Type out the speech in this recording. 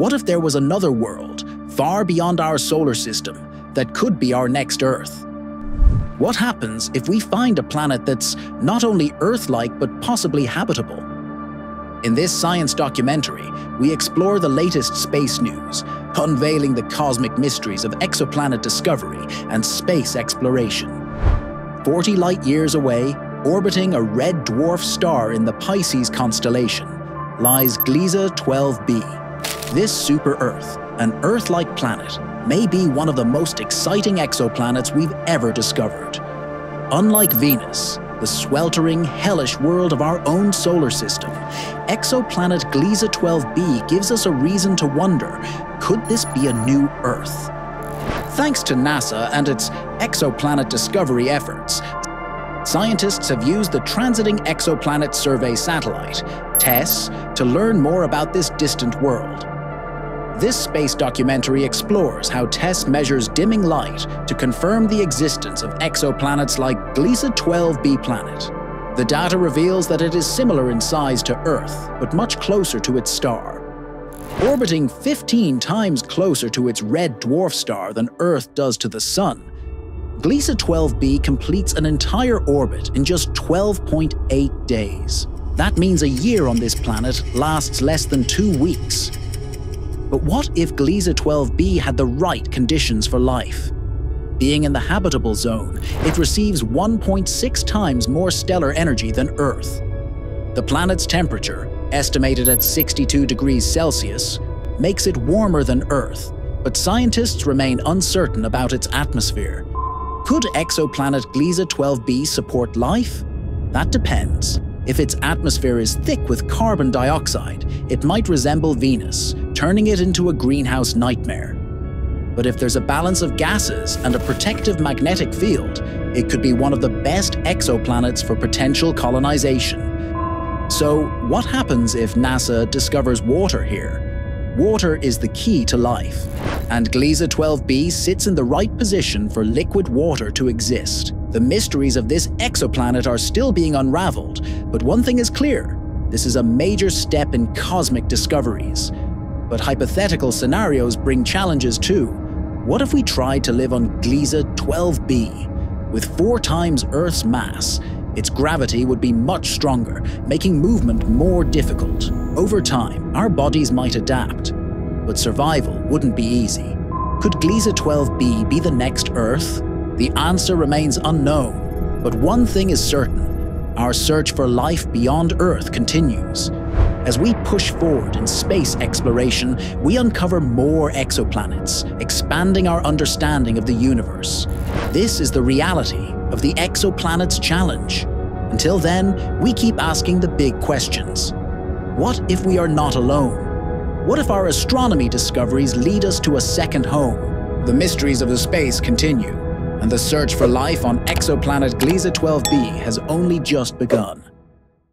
What if there was another world, far beyond our solar system, that could be our next Earth? What happens if we find a planet that's not only Earth-like but possibly habitable? In this science documentary, we explore the latest space news, unveiling the cosmic mysteries of exoplanet discovery and space exploration. 40 light-years away, orbiting a red dwarf star in the Pisces constellation, lies Gliese 12 b. This super-Earth, an Earth-like planet, may be one of the most exciting exoplanets we've ever discovered. Unlike Venus, the sweltering, hellish world of our own solar system, exoplanet Gliese 12b gives us a reason to wonder, could this be a new Earth? Thanks to NASA and its exoplanet discovery efforts, scientists have used the Transiting Exoplanet Survey Satellite, TESS, to learn more about this distant world. This space documentary explores how TESS measures dimming light to confirm the existence of exoplanets like Gliese 12b planet. The data reveals that it is similar in size to Earth, but much closer to its star. Orbiting 15 times closer to its red dwarf star than Earth does to the Sun, Gliese 12b completes an entire orbit in just 12.8 days. That means a year on this planet lasts less than 2 weeks. But what if Gliese 12b had the right conditions for life? Being in the habitable zone, it receives 1.6 times more stellar energy than Earth. The planet's temperature, estimated at 62 degrees Celsius, makes it warmer than Earth, but scientists remain uncertain about its atmosphere. Could exoplanet Gliese 12b support life? That depends. If its atmosphere is thick with carbon dioxide, it might resemble Venus, turning it into a greenhouse nightmare. But if there's a balance of gases and a protective magnetic field, it could be one of the best exoplanets for potential colonization. So, what happens if NASA discovers water here? Water is the key to life, and Gliese 12b sits in the right position for liquid water to exist. The mysteries of this exoplanet are still being unraveled, but one thing is clear: this is a major step in cosmic discoveries. But hypothetical scenarios bring challenges too. What if we tried to live on Gliese 12b? With 4 times Earth's mass, its gravity would be much stronger, making movement more difficult. Over time, our bodies might adapt, but survival wouldn't be easy. Could Gliese 12b be the next Earth? The answer remains unknown, but one thing is certain: our search for life beyond Earth continues. As we push forward in space exploration, we uncover more exoplanets, expanding our understanding of the universe. This is the reality of the Exoplanets Challenge. Until then, we keep asking the big questions. What if we are not alone? What if our astronomy discoveries lead us to a second home? The mysteries of the space continue, and the search for life on exoplanet Gliese 12b has only just begun.